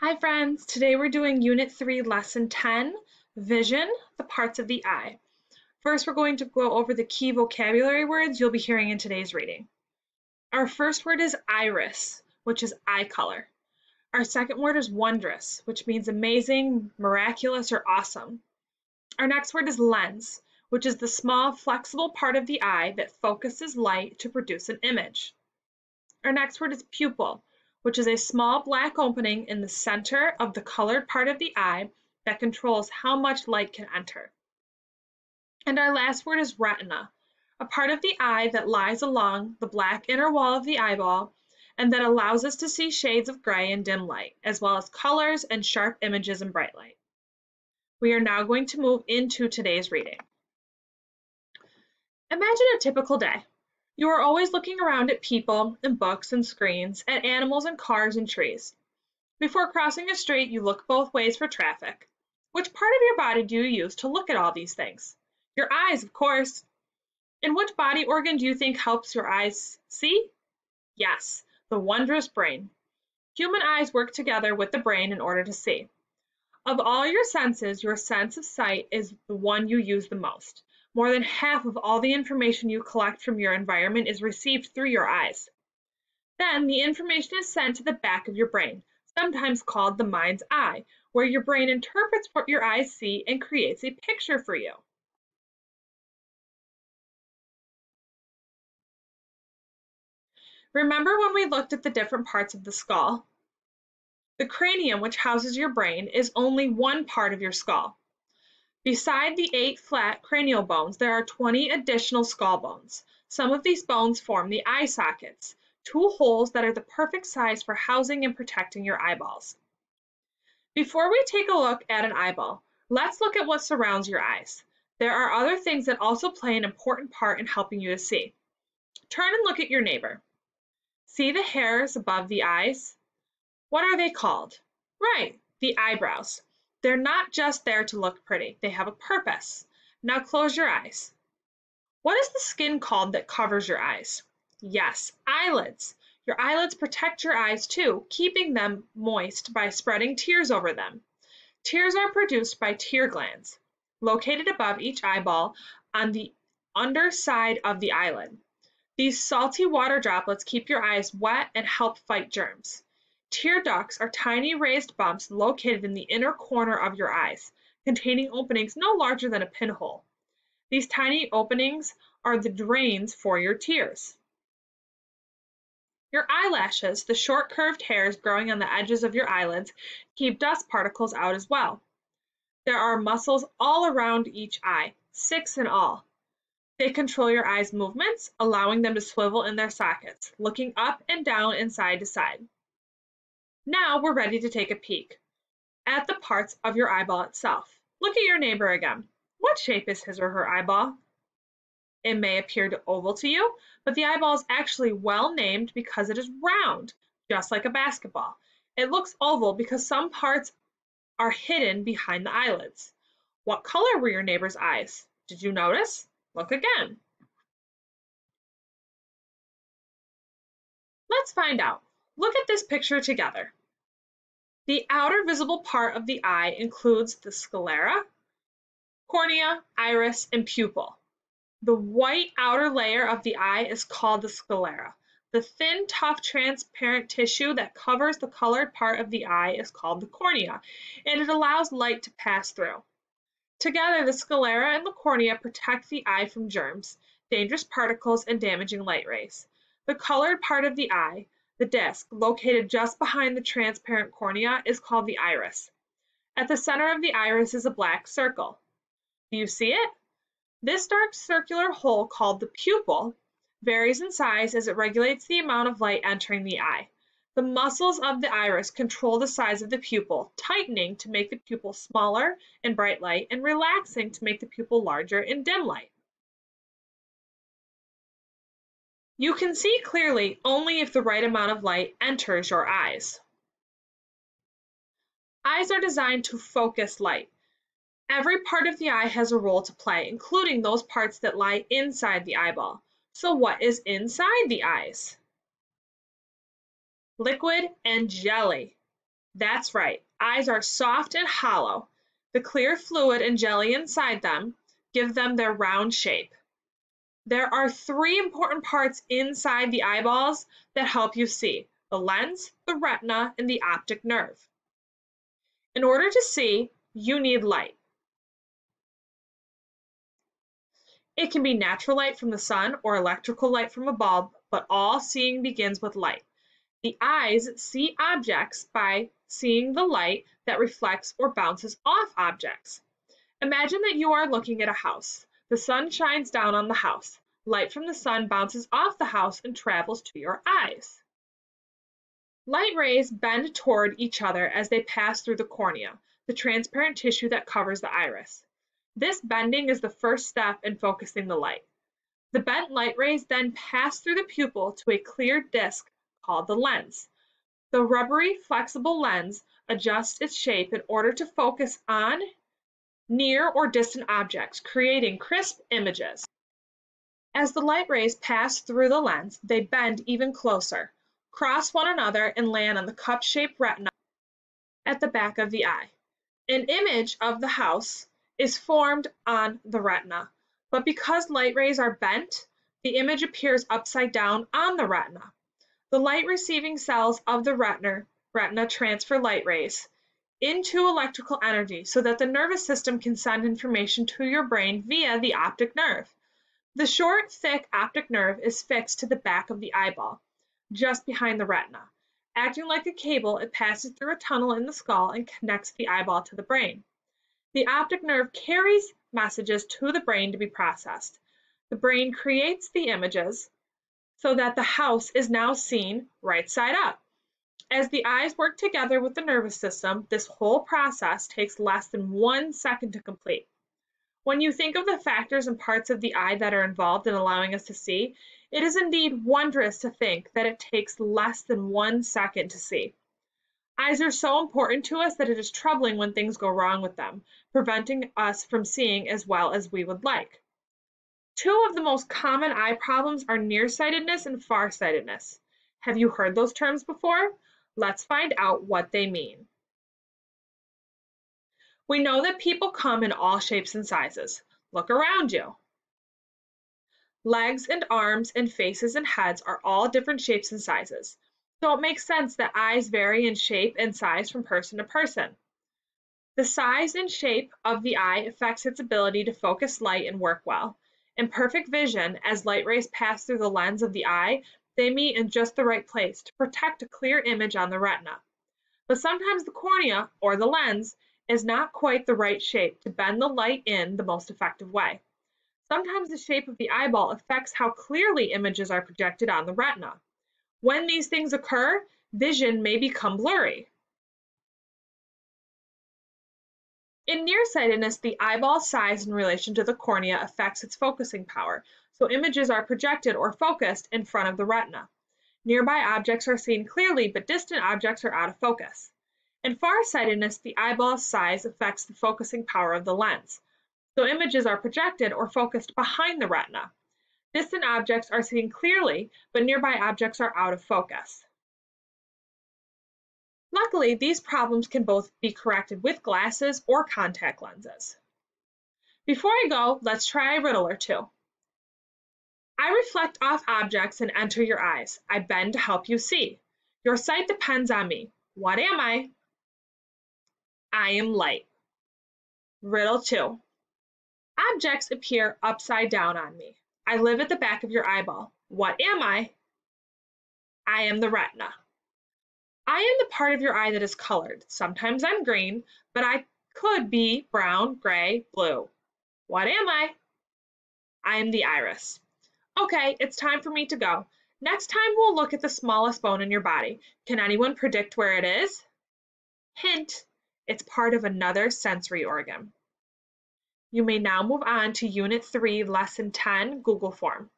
Hi friends, today we're doing Unit 3, Lesson 10, Vision, the Parts of the Eye. First, we're going to go over the key vocabulary words you'll be hearing in today's reading. Our first word is iris, which is eye color. Our second word is wondrous, which means amazing, miraculous, or awesome. Our next word is lens, which is the small, flexible part of the eye that focuses light to produce an image. Our next word is pupil, which is a small black opening in the center of the colored part of the eye that controls how much light can enter. And our last word is retina, a part of the eye that lies along the black inner wall of the eyeball and that allows us to see shades of gray and dim light, as well as colors and sharp images in bright light. We are now going to move into today's reading. Imagine a typical day. You are always looking around at people and books and screens, at animals and cars and trees. Before crossing a street, you look both ways for traffic. Which part of your body do you use to look at all these things? Your eyes, of course. And which body organ do you think helps your eyes see? Yes, the wondrous brain. Human eyes work together with the brain in order to see. Of all your senses, your sense of sight is the one you use the most. More than half of all the information you collect from your environment is received through your eyes. Then the information is sent to the back of your brain, sometimes called the mind's eye, where your brain interprets what your eyes see and creates a picture for you. Remember when we looked at the different parts of the skull? The cranium, which houses your brain, is only one part of your skull. Beside the 8 flat cranial bones, there are 20 additional skull bones. Some of these bones form the eye sockets, 2 holes that are the perfect size for housing and protecting your eyeballs. Before we take a look at an eyeball, let's look at what surrounds your eyes. There are other things that also play an important part in helping you to see. Turn and look at your neighbor. See the hairs above the eyes? What are they called? Right, the eyebrows. They're not just there to look pretty. They have a purpose. Now close your eyes. What is the skin called that covers your eyes? Yes, eyelids. Your eyelids protect your eyes too, keeping them moist by spreading tears over them. Tears are produced by tear glands, located above each eyeball on the underside of the eyelid. These salty water droplets keep your eyes wet and help fight germs. Tear ducts are tiny raised bumps located in the inner corner of your eyes, containing openings no larger than a pinhole. These tiny openings are the drains for your tears. Your eyelashes, the short curved hairs growing on the edges of your eyelids, keep dust particles out as well. There are muscles all around each eye, 6 in all. They control your eyes' movements, allowing them to swivel in their sockets, looking up and down and side to side. Now we're ready to take a peek at the parts of your eyeball itself. Look at your neighbor again. What shape is his or her eyeball? It may appear oval to you, but the eyeball is actually well named because it is round, just like a basketball. It looks oval because some parts are hidden behind the eyelids. What color were your neighbor's eyes? Did you notice? Look again. Let's find out. Look at this picture together. The outer visible part of the eye includes the sclera, cornea, iris, and pupil. The white outer layer of the eye is called the sclera. The thin, tough, transparent tissue that covers the colored part of the eye is called the cornea, and it allows light to pass through. Together, the sclera and the cornea protect the eye from germs, dangerous particles, and damaging light rays. The colored part of the eye, the disc, located just behind the transparent cornea, is called the iris. At the center of the iris is a black circle. Do you see it? This dark circular hole, called the pupil, varies in size as it regulates the amount of light entering the eye. The muscles of the iris control the size of the pupil, tightening to make the pupil smaller in bright light and relaxing to make the pupil larger in dim light. You can see clearly only if the right amount of light enters your eyes. Eyes are designed to focus light. Every part of the eye has a role to play, including those parts that lie inside the eyeball. So what is inside the eyes? Liquid and jelly. That's right. Eyes are soft and hollow. The clear fluid and jelly inside them give them their round shape. There are three important parts inside the eyeballs that help you see: the lens, the retina, and the optic nerve. In order to see, you need light. It can be natural light from the sun or electrical light from a bulb, but all seeing begins with light. The eyes see objects by seeing the light that reflects or bounces off objects. Imagine that you are looking at a house. The sun shines down on the house. Light from the sun bounces off the house and travels to your eyes. Light rays bend toward each other as they pass through the cornea, the transparent tissue that covers the iris. This bending is the first step in focusing the light. The bent light rays then pass through the pupil to a clear disc called the lens. The rubbery, flexible lens adjusts its shape in order to focus on near or distant objects, creating crisp images. As the light rays pass through the lens, they bend even closer, cross one another, and land on the cup-shaped retina at the back of the eye. An image of the house is formed on the retina, but because light rays are bent, the image appears upside down on the retina. The light-receiving cells of the retina transfer light rays into electrical energy so that the nervous system can send information to your brain via the optic nerve. The short, thick optic nerve is fixed to the back of the eyeball, just behind the retina. Acting like a cable, it passes through a tunnel in the skull and connects the eyeball to the brain. The optic nerve carries messages to the brain to be processed. The brain creates the images so that the house is now seen right side up. As the eyes work together with the nervous system, this whole process takes less than 1 second to complete. When you think of the factors and parts of the eye that are involved in allowing us to see, it is indeed wondrous to think that it takes less than 1 second to see. Eyes are so important to us that it is troubling when things go wrong with them, preventing us from seeing as well as we would like. Two of the most common eye problems are nearsightedness and farsightedness. Have you heard those terms before? Let's find out what they mean. We know that people come in all shapes and sizes. Look around you. Legs and arms and faces and heads are all different shapes and sizes. So it makes sense that eyes vary in shape and size from person to person. The size and shape of the eye affects its ability to focus light and work well. In perfect vision, as light rays pass through the lens of the eye, they meet in just the right place to protect a clear image on the retina. But sometimes the cornea, or the lens, is not quite the right shape to bend the light in the most effective way. Sometimes the shape of the eyeball affects how clearly images are projected on the retina. When these things occur, vision may become blurry. In nearsightedness, the eyeball size in relation to the cornea affects its focusing power, so images are projected or focused in front of the retina. Nearby objects are seen clearly, but distant objects are out of focus. In farsightedness, the eyeball size affects the focusing power of the lens, so images are projected or focused behind the retina. Distant objects are seen clearly, but nearby objects are out of focus. Luckily, these problems can both be corrected with glasses or contact lenses. Before I go, let's try a riddle or two. I reflect off objects and enter your eyes. I bend to help you see. Your sight depends on me. What am I? I am light. Riddle 2. Objects appear upside down on me. I live at the back of your eyeball. What am I? I am the retina. I am the part of your eye that is colored. Sometimes I'm green, but I could be brown, gray, blue. What am I? I am the iris. Okay, it's time for me to go. Next time we'll look at the smallest bone in your body. Can anyone predict where it is? Hint, it's part of another sensory organ. You may now move on to Unit 3, Lesson 10, Google Form.